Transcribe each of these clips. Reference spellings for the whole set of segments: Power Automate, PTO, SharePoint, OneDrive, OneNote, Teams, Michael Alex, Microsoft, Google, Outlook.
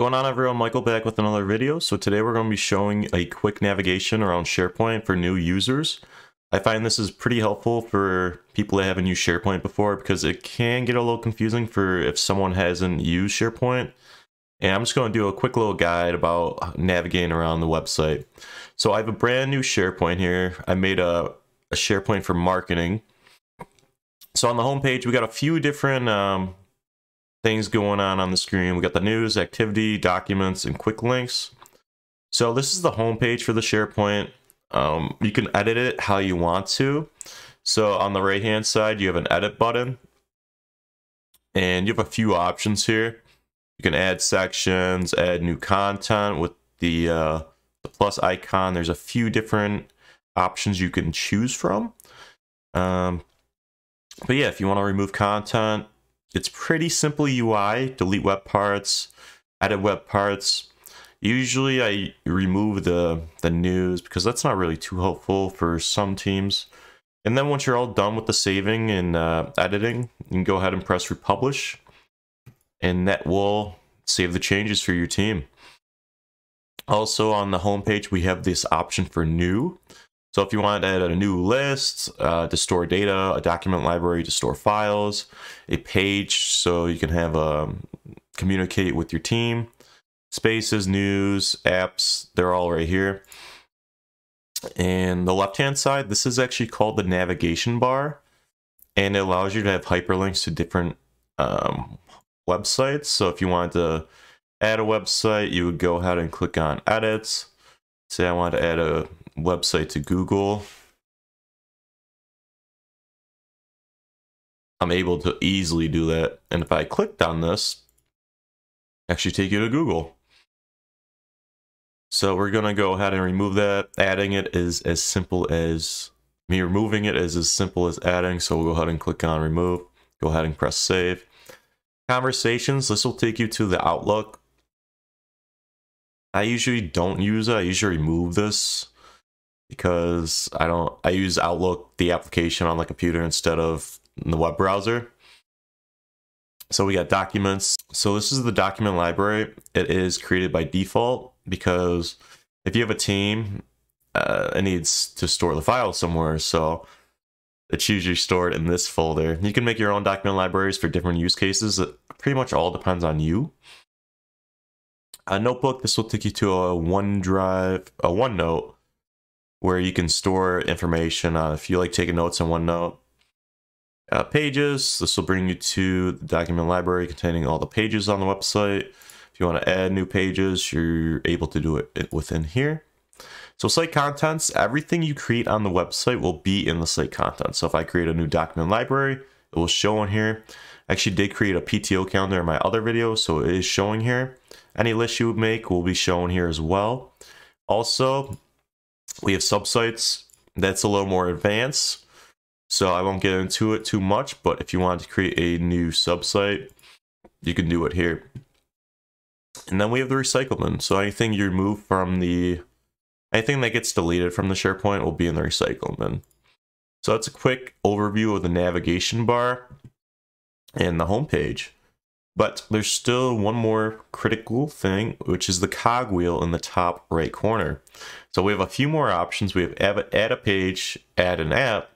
Going on everyone, Michael back with another video. So today we're going to be showing a quick navigation around SharePoint for new users. I find this is pretty helpful for people that haven't used SharePoint before because it can get a little confusing for if someone hasn't used SharePoint. And I'm just going to do a quick little guide about navigating around the website. So I have a brand new SharePoint here. I made a SharePoint for marketing. So on the home page, we got a few different things going on the screen. We got the news, activity, documents, and quick links. So this is the home page for the SharePoint. You can edit it how you want to. So on the right hand side, you have an edit button and you have a few options here. You can add sections, add new content with the plus icon. There's a few different options you can choose from. But yeah, if you want to remove content, it's pretty simple UI. Delete web parts, edit web parts. Usually I remove the news because that's not really too helpful for some teams. And then once you're all done with the saving and editing, you can go ahead and press republish, and that will save the changes for your team. Also on the home page, we have this option for new. So if you want to add a new list to store data, a document library to store files, a page so you can have communicate with your team, spaces, news, apps, they're all right here. And the left-hand side, this is actually called the navigation bar, and it allows you to have hyperlinks to different websites. So if you wanted to add a website, you would go ahead and click on edits. Say I want to add a website to Google. I'm able to easily do that, and if I clicked on this, actually take you to Google. So we're gonna go ahead and remove that. Adding it is as simple as removing it is as simple as adding, so we'll go ahead and click on remove. Go ahead and press save. Conversations, this will take you to the Outlook. I usually don't use it. I usually remove this because I use Outlook, the application on the computer, instead of the web browser. So we got documents. So this is the document library. It is created by default because if you have a team, it needs to store the file somewhere. So it's usually stored in this folder. You can make your own document libraries for different use cases. It pretty much all depends on you. A notebook, this will take you to a OneDrive, a OneNote, where you can store information if you like taking notes on OneNote. Pages, this will bring you to the document library containing all the pages on the website. If you want to add new pages, you're able to do it within here. So site contents, everything you create on the website will be in the site contents. So if I create a new document library, it will show in here. I actually did create a PTO calendar in my other video, so it is showing here. Any list you would make will be shown here as well. Also, we have subsites. That's a little more advanced, so I won't get into it too much, but if you wanted to create a new subsite, you can do it here. And then we have the recycle bin. So anything you remove from anything that gets deleted from the SharePoint will be in the recycle bin. So that's a quick overview of the navigation bar and the home page. But there's still one more critical thing, which is the cogwheel in the top right corner. So we have a few more options. We have add a page, add an app,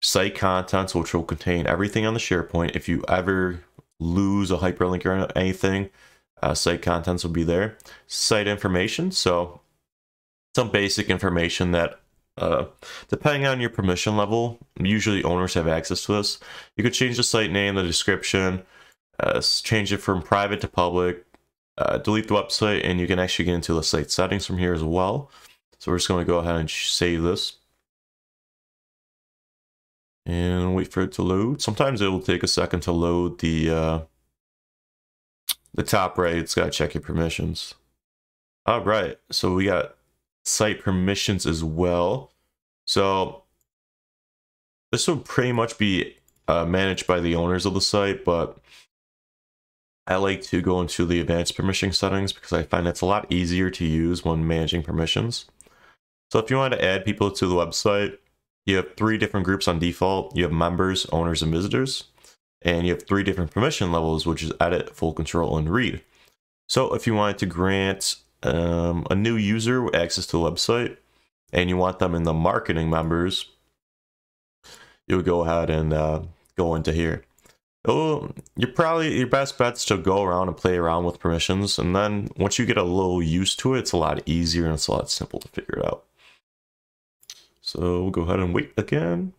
site contents, which will contain everything on the SharePoint. If you ever lose a hyperlink or anything, site contents will be there. Site information, so some basic information that depending on your permission level, usually owners have access to this. You could change the site name, the description, change it from private to public, delete the website, and you can actually get into the site settings from here as well. So we're just going to go ahead and save this and wait for it to load. Sometimes it will take a second to load the top right. It's got to check your permissions. All right, so we got site permissions as well. So this will pretty much be managed by the owners of the site, but I like to go into the advanced permission settings because I find it's a lot easier to use when managing permissions. So if you want to add people to the website, you have three different groups on default. You have members, owners, and visitors, and you have three different permission levels, which is edit, full control, and read. So if you wanted to grant a new user access to the website and you want them in the marketing members, you would go ahead and go into here. Oh, you're probably, your best bet's to go around and play around with permissions, and then once you get a little used to it, it's a lot easier and it's a lot simple to figure it out. So we'll go ahead and wait again.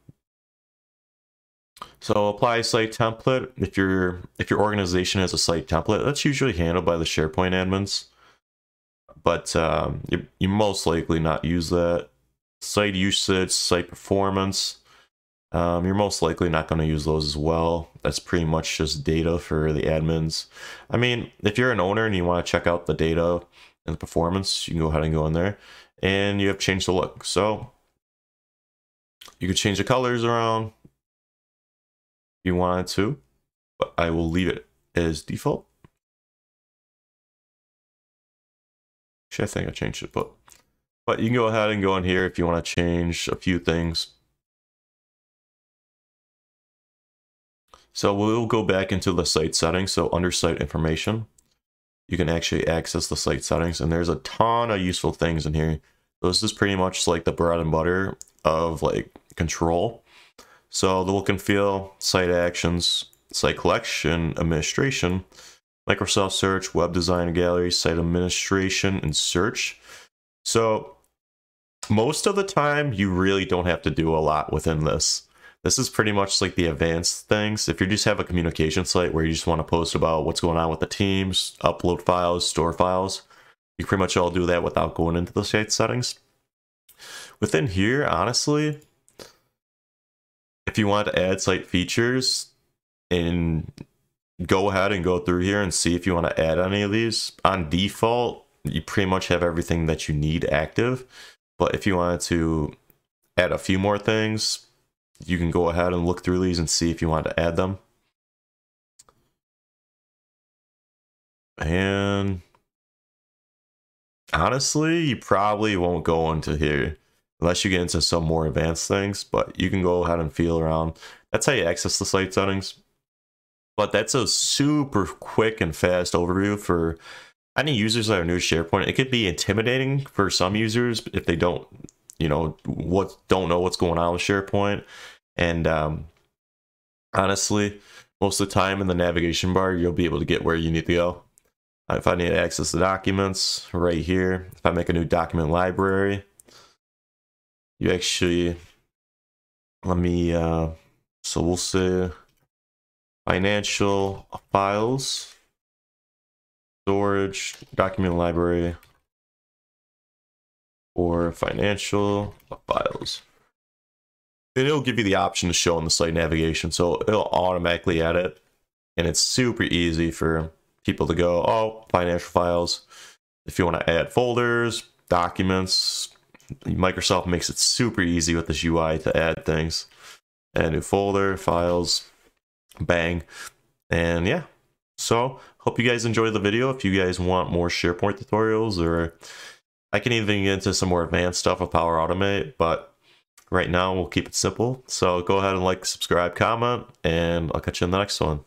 So apply site template. If your organization has a site template, that's usually handled by the SharePoint admins, but you most likely not use that. Site usage, site performance. You're most likely not going to use those as well. That's pretty much just data for the admins. I mean, if you're an owner and you want to check out the data and the performance, you can go ahead and go in there, and you have changed the look. So you could change the colors around if you wanted to, but I will leave it as default. Actually, I think I changed it, but you can go ahead and go in here if you want to change a few things. So we'll go back into the site settings. So under site information, you can actually access the site settings, and there's a ton of useful things in here. This is pretty much like the bread and butter of like control. So the look and feel, site actions, site collection, administration, Microsoft search, web design gallery, site administration, and search. So most of the time you really don't have to do a lot within this. This is pretty much like the advanced things. If you just have a communication site where you just want to post about what's going on with the teams, upload files, store files, you pretty much all do that without going into the site settings. Within here, honestly, if you want to add site features, and go ahead and go through here and see if you want to add any of these. On default, you pretty much have everything that you need active. But if you wanted to add a few more things, you can go ahead and look through these and see if you want to add them. And honestly, you probably won't go into here unless you get into some more advanced things, but you can go ahead and feel around. That's how you access the site settings. But that's a super quick and fast overview for any users that are new to SharePoint. It could be intimidating for some users if they don't, you know, don't know what's going on with SharePoint. And honestly, most of the time in the navigation bar, you'll be able to get where you need to go. If I need to access the documents right here, if I make a new document library, you actually, let me, so we'll say financial files, storage, document library, or financial files, and it'll give you the option to show in the site navigation, so it'll automatically add it. And it's super easy for people to go, oh, financial files. If you want to add folders, documents, Microsoft makes it super easy with this UI to add things. Add new folder, files, bang. And yeah, so hope you guys enjoyed the video. If you guys want more SharePoint tutorials, or I can even get into some more advanced stuff with Power Automate, but right now we'll keep it simple. So go ahead and like, subscribe, comment, and I'll catch you in the next one.